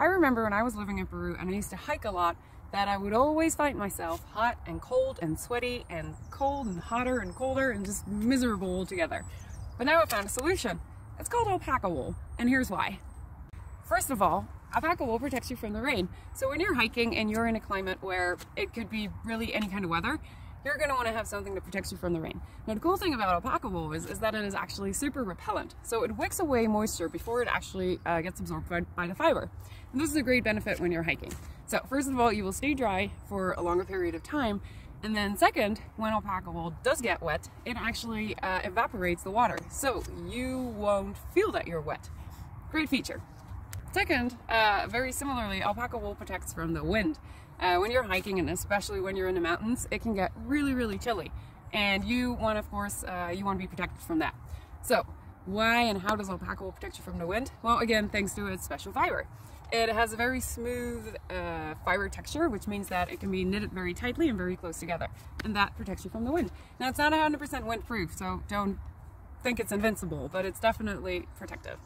I remember when I was living in Peru and I used to hike a lot, that I would always find myself hot and cold and sweaty and cold and hotter and colder and just miserable altogether. But now I found a solution. It's called alpaca wool, and here's why. First of all, alpaca wool protects you from the rain. So when you're hiking and you're in a climate where it could be really any kind of weather, you're going to want to have something that protects you from the rain. Now the cool thing about alpaca wool is that it is actually super repellent. So it wicks away moisture before it actually gets absorbed by the fiber. And this is a great benefit when you're hiking. So first of all, you will stay dry for a longer period of time. And then second, when alpaca wool does get wet, it actually evaporates the water. So you won't feel that you're wet. Great feature. Second, very similarly, alpaca wool protects from the wind. When you're hiking, and especially when you're in the mountains, it can get really, really chilly. And you want, of course, you want to be protected from that. So why and how does alpaca wool protect you from the wind? Well, again, thanks to its special fiber. It has a very smooth fiber texture, which means that it can be knitted very tightly and very close together. And that protects you from the wind. Now, it's not 100% windproof, so don't think it's invincible, but it's definitely protective.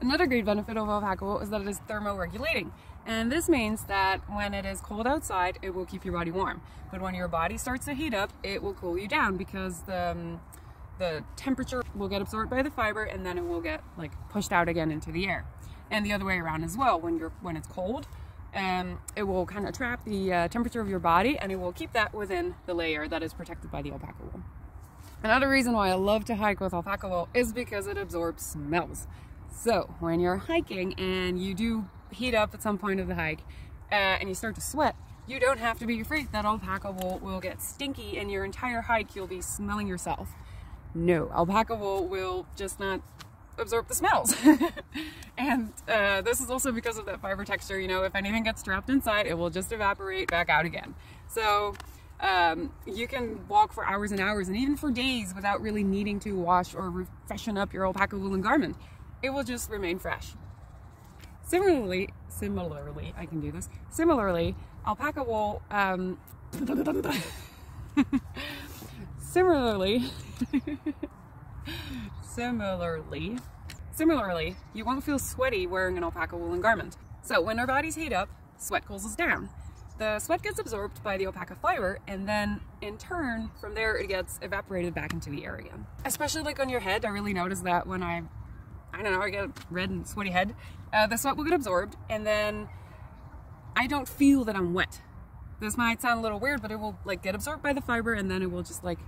Another great benefit of alpaca wool is that it is thermoregulating, and this means that when it is cold outside, it will keep your body warm. But when your body starts to heat up, it will cool you down because the temperature will get absorbed by the fiber, and then it will get like pushed out again into the air. And the other way around as well. When it's cold, it will kind of trap the temperature of your body, and it will keep that within the layer that is protected by the alpaca wool. Another reason why I love to hike with alpaca wool is because it absorbs smells. So when you're hiking and you do heat up at some point of the hike and you start to sweat, you don't have to be afraid that alpaca wool will get stinky and your entire hike you'll be smelling yourself. No, alpaca wool will just not absorb the smells. And this is also because of that fiber texture. You know, if anything gets trapped inside, it will just evaporate back out again. So you can walk for hours and hours and even for days without really needing to wash or freshen up your alpaca woolen garment. It will just remain fresh. Similarly, alpaca wool, similarly, you won't feel sweaty wearing an alpaca woolen garment. So when our bodies heat up, sweat cools us down. The sweat gets absorbed by the alpaca fiber, and then in turn, from there, it gets evaporated back into the air again. Especially like on your head, I really noticed that when I get a red and sweaty head, the sweat will get absorbed, and then I don't feel that I'm wet. This might sound a little weird, but it will like get absorbed by the fiber, and then it will just like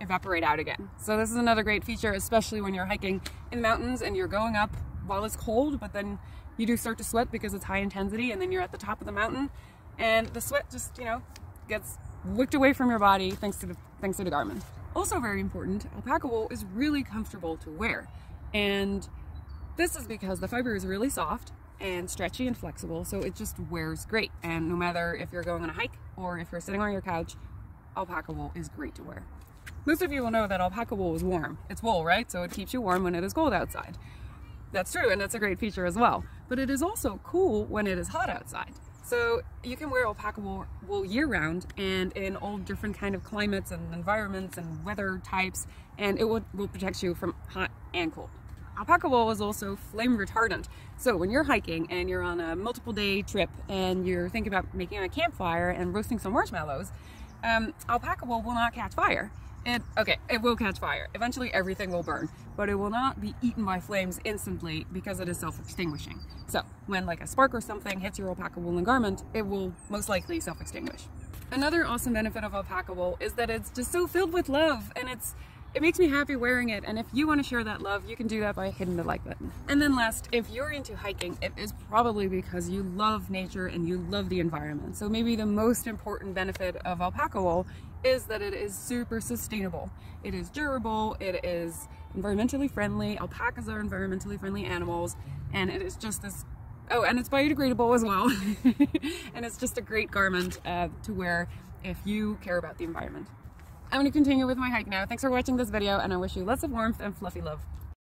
evaporate out again. So this is another great feature, especially when you're hiking in the mountains and you're going up while it's cold, but then you do start to sweat because it's high intensity, and then you're at the top of the mountain, and the sweat just, you know, gets wicked away from your body thanks to the garment. Also very important, alpaca wool is really comfortable to wear, and this is because the fiber is really soft and stretchy and flexible, so it just wears great. And no matter if you're going on a hike or if you're sitting on your couch, alpaca wool is great to wear. Most of you will know that alpaca wool is warm. It's wool, right? So it keeps you warm when it is cold outside. That's true, and that's a great feature as well. But it is also cool when it is hot outside. So you can wear alpaca wool year-round and in all different kind of climates and environments and weather types, and it will protect you from hot and cold. Alpaca wool is also flame retardant. So when you're hiking and you're on a multiple day trip and you're thinking about making a campfire and roasting some marshmallows, alpaca wool will not catch fire. It will catch fire. Eventually everything will burn, but it will not be eaten by flames instantly because it is self-extinguishing. So when like a spark or something hits your alpaca woolen garment, it will most likely self-extinguish. Another awesome benefit of alpaca wool is that it's just so filled with love, and it makes me happy wearing it, and if you want to share that love, you can do that by hitting the like button. And then last, if you're into hiking, it is probably because you love nature and you love the environment. So maybe the most important benefit of alpaca wool is that it is super sustainable. It is durable, it is environmentally friendly, alpacas are environmentally friendly animals, and it is just this, oh, and it's biodegradable as well. And it's just a great garment to wear if you care about the environment. I'm going to continue with my hike now. Thanks for watching this video, and I wish you lots of warmth and fluffy love.